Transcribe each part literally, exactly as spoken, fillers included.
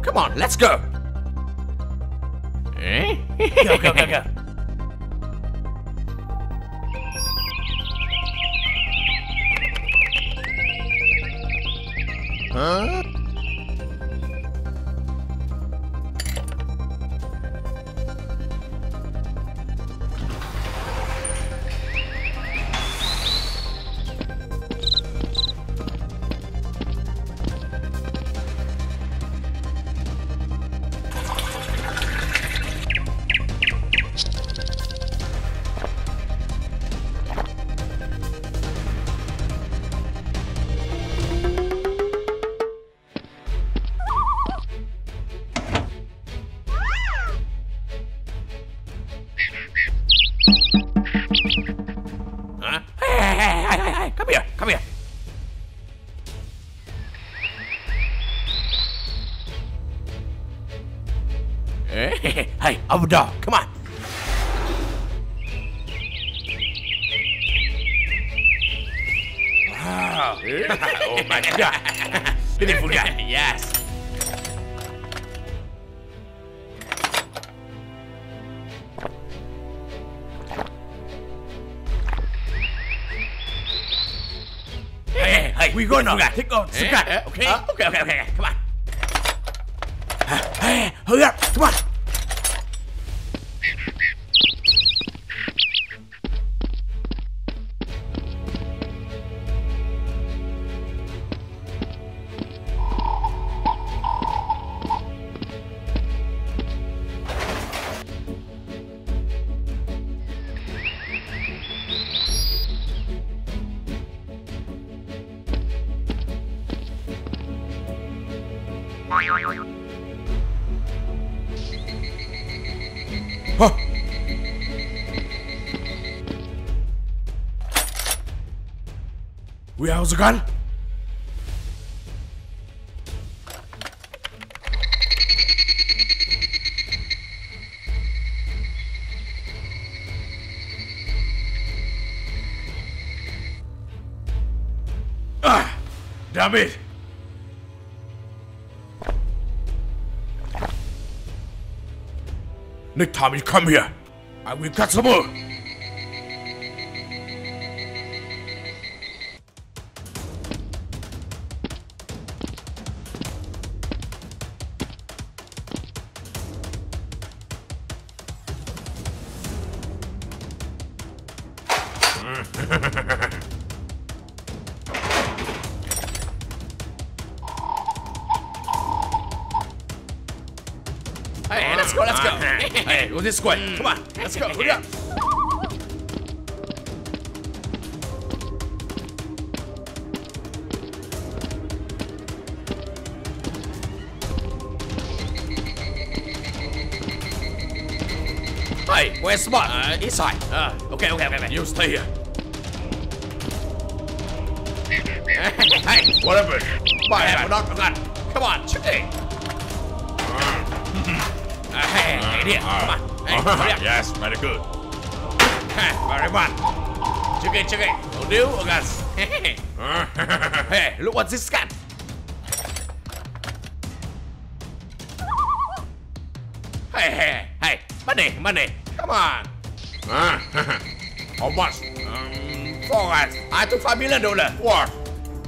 Come on, let's go! Eh? Go, go, go, go! Huh? Hey, over dog, come on. Wow. Oh my god. Beautiful guy. Yes. Hey, hey, hey. We're going now. Take off. Okay. Okay, okay, okay. Come on. Hey, hurry up. Come on. Huh. We have the gun. Ah, damn it. Next time you come here, I will catch some more. Hey, let's go, let's go. Hey, go this way. Come on, let's go. Hurry up. Hey, where's Smart? Uh, east side. Uh, okay, okay, okay. You stay here. Hey, whatever. Bye, I'm not gone. Come on, shoot it. Uh, hey, uh, idiot, uh, come on. Hey, uh, hurry up. Yes, very good. Very much. Check it, check it. Don't do, guys. Hey, look what this gun. Hey, hey, hey, money, money. Come on. Uh, How much? Um, four guys. I took five million dollars. What?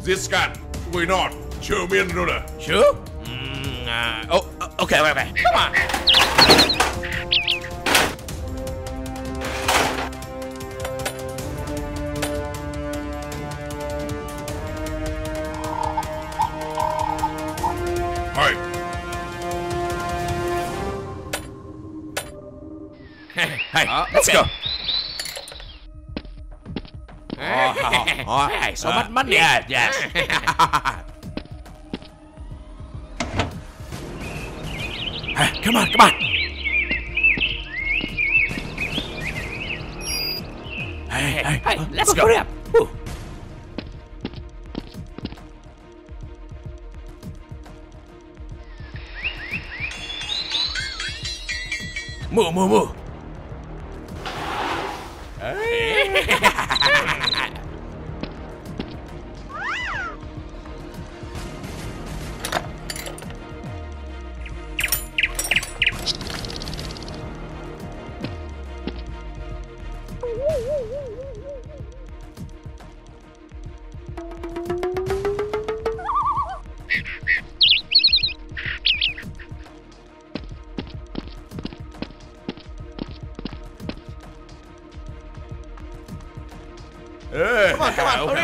This gun will not two million dollars. Sure. Mm, uh, oh. Okay, okay, okay. Come on. Hey. Hey, hey. Uh, let's okay. go. Oh, oh, oh. Hey, so uh, much money. Yeah, yes. Come on, come on. Hey, hey, hey, hey, hey, let's go. Hurry up. Woo. Move, move, move.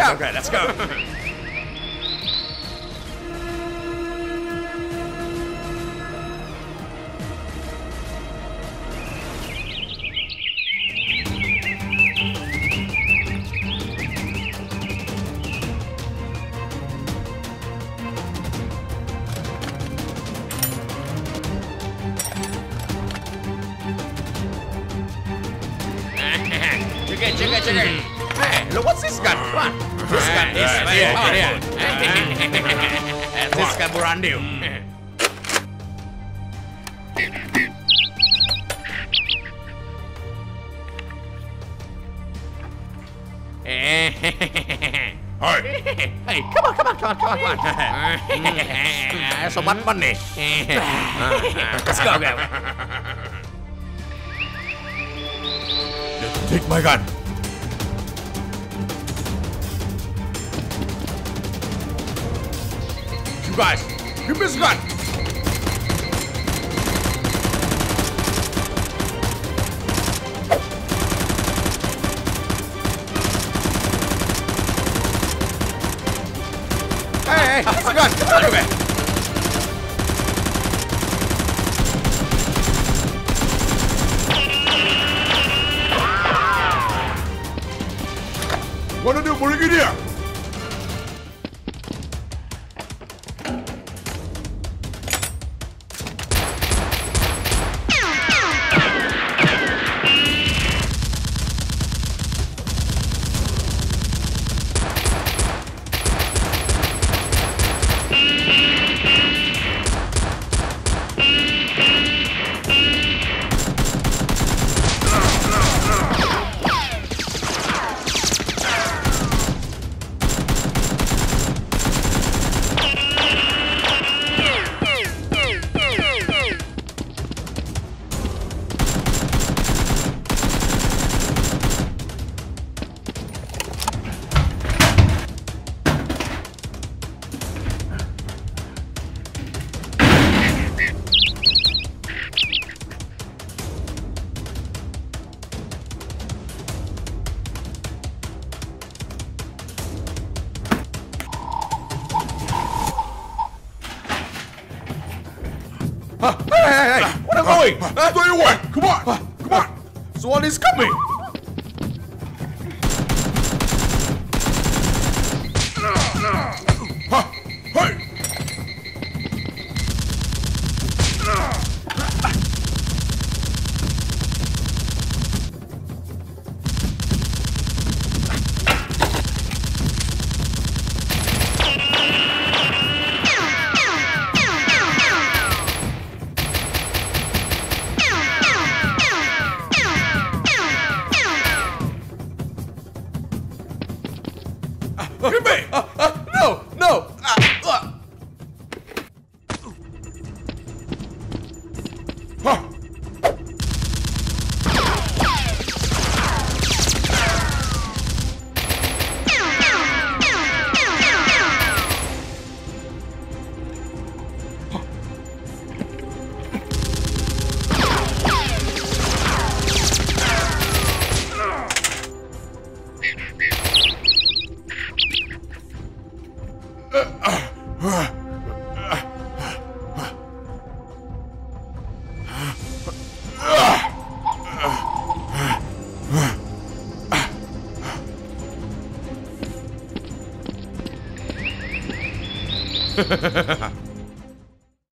Okay, let's go. Chicken, chicken, chicken. Hey, look what's this gun? What? This gun is very powerful. This gun brand new. Hey, hey, come on, come on, come on, come on, come on. So much money. Let's go. Take my gun. Guys, you missed gun. Hey, hey, it's a gun. Come on over. What are you doing in here? That's what you want! Come on! Come on! Someone is coming! Ha ha ha ha.